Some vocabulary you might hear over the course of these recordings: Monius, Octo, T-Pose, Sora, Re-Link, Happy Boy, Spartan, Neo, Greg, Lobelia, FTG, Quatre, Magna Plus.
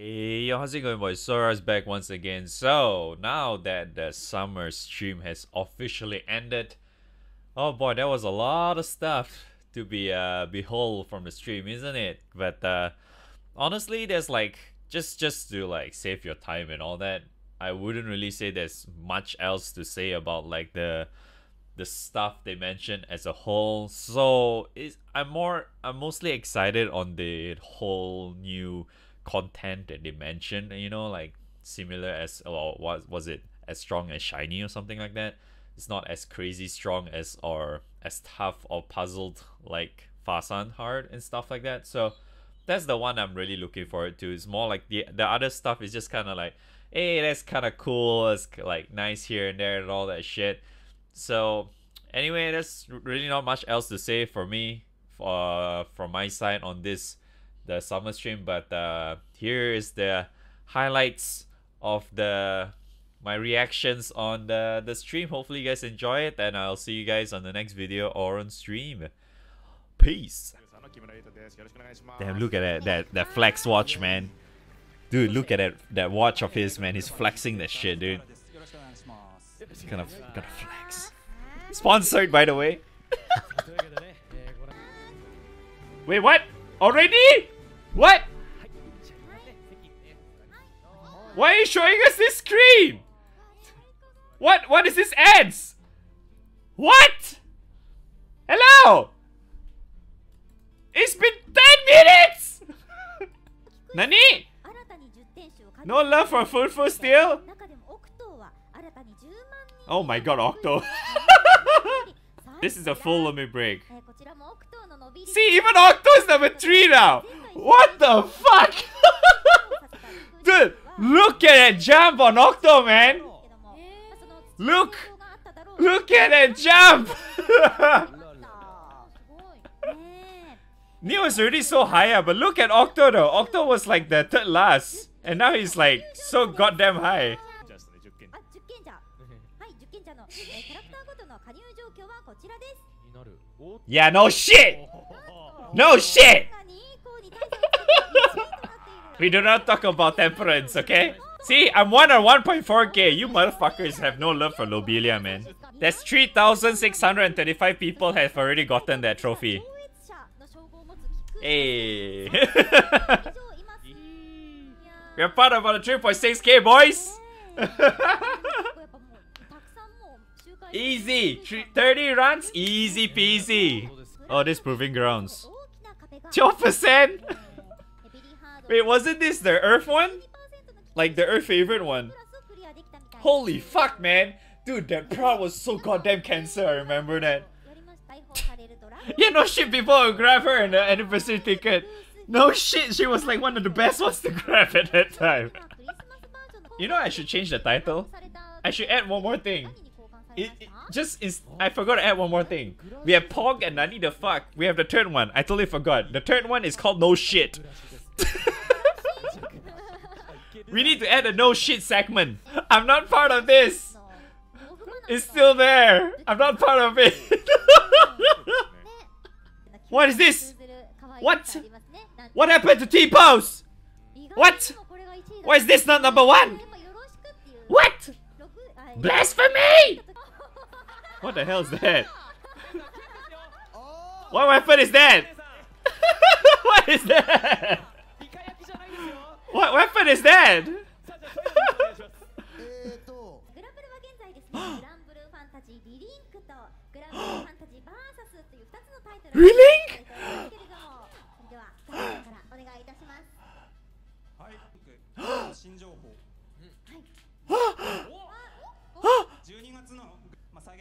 Hey, yo, how's it going, boys? Sora's back once again. So, now that the summer stream has officially ended, oh boy, that was a lot of stuff to be behold from the stream, isn't it? But honestly, there's like just to like save your time and all that, I wouldn't really say there's much else to say about like the stuff they mentioned as a whole. So, I'm mostly excited on the whole new content that they mentioned, you know, like similar as, or what was it, as strong as shiny or something like that. It's not as crazy strong as or as tough or puzzled like Fasan hard and stuff like that. So that's the one I'm really looking forward to. It's more like the other stuff is just kind of like, hey, that's kind of cool, it's like nice here and there and all that shit. So anyway, there's really not much else to say for me from my side on this the summer stream, but here is the highlights of my reactions on the stream. Hopefully you guys enjoy it, and I'll see you guys on the next video or on stream. Peace. Damn, look at that flex watch, man. Dude, look at that watch of his, man. He's flexing that shit, dude. He's gonna flex. Sponsored, by the way. Wait, what? Already? What? Why are you showing us this screen? What is this ads? What? Hello? It's been 10 minutes! Nani? No love for Fulfu still? Oh my god, Octo. This is a full limit break. See, even Octo's number 3 now! What the fuck? Dude, look at that jump on Octo, man! Look! Look at that jump! Neo is already so high up, but look at Octo though. Octo was like the 3rd last, and now he's like so goddamn high. Yeah, no shit! No shit! We do not talk about temperance, okay? See, I'm 1 or 1.4k. You motherfuckers have no love for Lobelia, man. There's 3,635 people have already gotten that trophy. Hey. We're part of the 3.6k, boys! Easy! 30 runs? Easy peasy! Oh, this proving grounds. 12%? Wait, wasn't this the Earth one? Like the Earth favorite one. Holy fuck, man! Dude, that crowd was so goddamn cancer, I remember that. Yeah, no shit, people would grab her in the anniversary ticket. No shit, she was like one of the best ones to grab at that time. You know, I should change the title. I should add one more thing. I forgot to add one more thing. We have Pog and Nani the fuck. We have the 3rd one. I totally forgot. The 3rd one is called No Shit. We need to add a No Shit segment. I'm not part of this. It's still there. I'm not part of it. What is this? What? What happened to T-Pose? What? Why is this not number 1? What? Blasphemy! What the hell is that? What weapon is that? What is that? What weapon is that? Re-Link?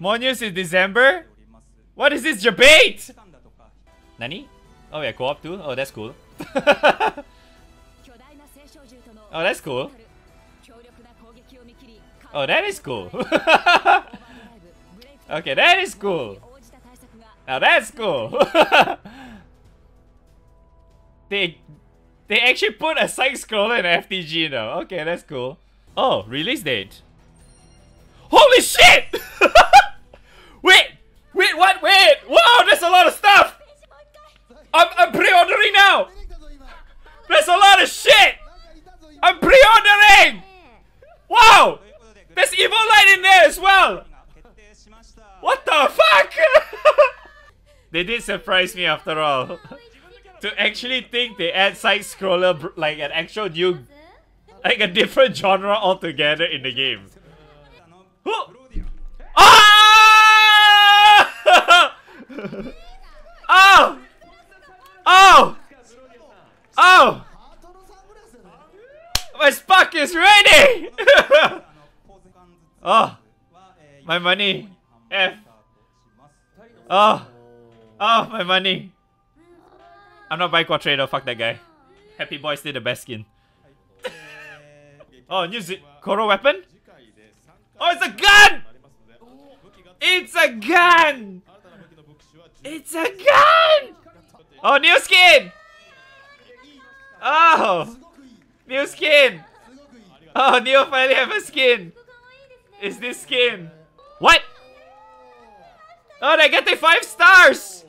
Monius in December? What is this debate? Nani? Oh yeah, co-op too? Oh, that's cool. Oh, that's cool. Oh, that is cool. Okay, that is cool. Now that's cool. They actually put a side scroller in FTG now. Okay, that's cool. Oh, release date. Holy shit! Wait! Wow, that's a lot of stuff! I'm pre-ordering now! That's a lot of shit! as well! What the fuck? They did surprise me after all. To actually think they add side-scroller like an actual new... like a different genre altogether in the game. Oh! Oh! Oh! Oh! My Spark is ready! Oh! My money! F! Oh! Oh, my money! I'm not buying Quatre though, fuck that guy. Happy Boy still the best skin. Oh, new Koro weapon? Oh, it's a gun! It's a gun! It's a gun! Oh, new skin! Oh! New skin! Oh, Neo finally have a skin! Is this skin? What? Oh, they get the 5 stars!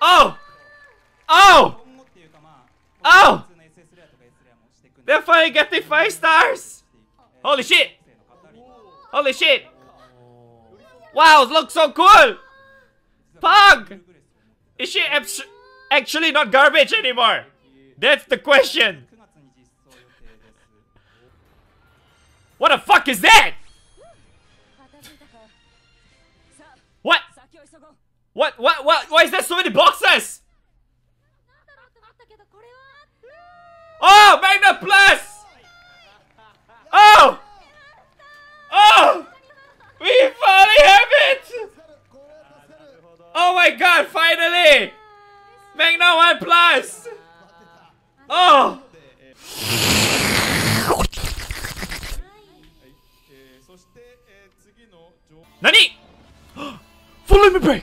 Oh! Oh! Oh! They finally get the 5 stars! Holy shit! Holy shit! Wow, it looks so cool! Pug! Is she actually not garbage anymore? That's the question! What the fuck is that?! What?! What? Why is there so many boxes?! Oh! Magna Plus! Oh! Oh! We finally have it! Oh my god, finally! Magna 1 Plus! Oh! Nani? Follow me break!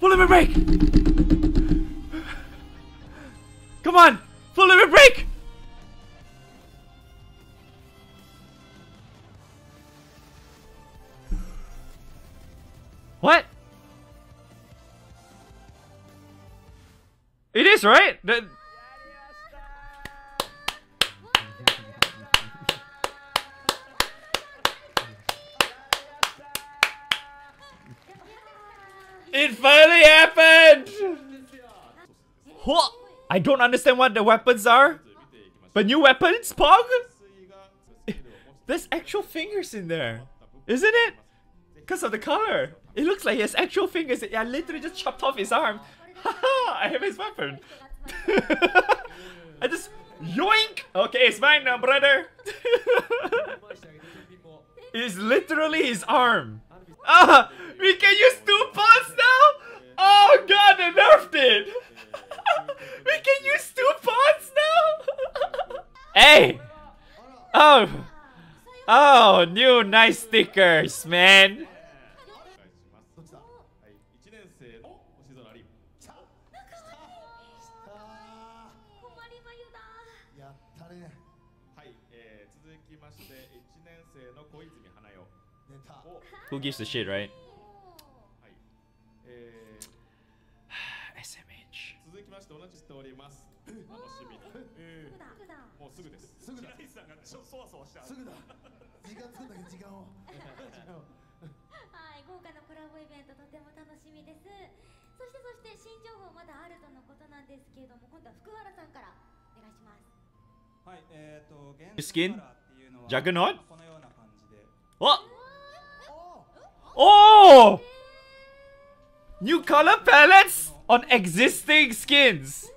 Follow me break! Come on! Follow me break! What? It is, right? The it finally happened! What? I don't understand what the weapons are. But new weapons, Pog? There's actual fingers in there. Isn't it? Because of the color. It looks like he has actual fingers. I literally just chopped off his arm. Haha, I have his weapon. I just... yoink! Okay, it's mine now, brother. It's literally his arm. Ah! We can use 2 parts now? Oh god, they nerfed it! We can use 2 parts now? Hey! Oh! Oh, new nice stickers, man! Who gives a shit, right? SMH. Skin? Juggernaut? What? Oh! New color palettes on existing skins.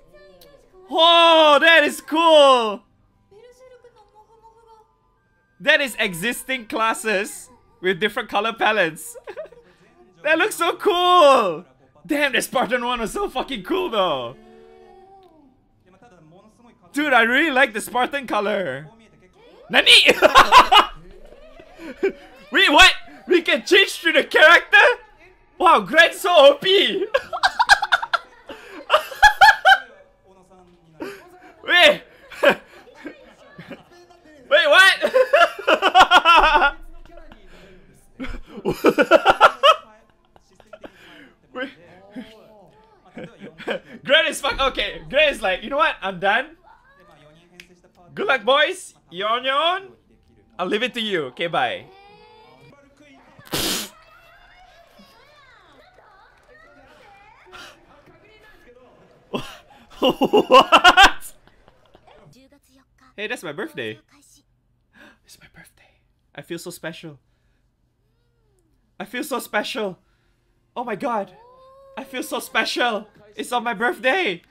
Oh, that is cool. That is existing classes with different color palettes. That looks so cool. Damn, the Spartan one was so fucking cool though. Dude, I really like the Spartan color. Nani? Wait, what? We can change to the character? Wow, Greg's so OP! Wait! Wait, what? Wait. Greg is fuck. Okay, Greg is like, you know what? I'm done. Good luck, boys. You're on your own. I'll leave it to you. Okay, bye. What? Hey, that's my birthday. It's my birthday. I feel so special. I feel so special. Oh my god. I feel so special. It's on my birthday.